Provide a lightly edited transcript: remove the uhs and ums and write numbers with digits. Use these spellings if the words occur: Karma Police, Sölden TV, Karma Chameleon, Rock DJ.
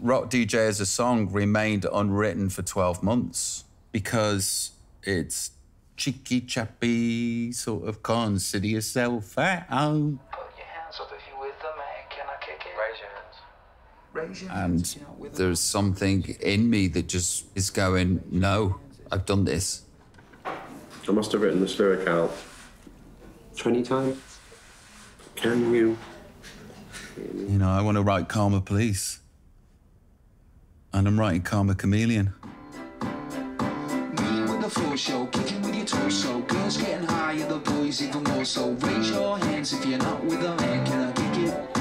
Rock DJ as a song remained unwritten for 12 months because it's cheeky chappy, sort of consider yourself at home. Put your hands up if you're with the man, can I kick it? Raise your hands. Raise your hands. And there's something in me that just is going, no, I've done this. I must have written this lyric out 20 times. Can you? You know, I want to write Karma Police. And I'm writing Karma Chameleon. Me with the floor show, kicking with your torso. Girls getting higher, the boys even more so. Raise your hands if you're not with a man, can I kick it?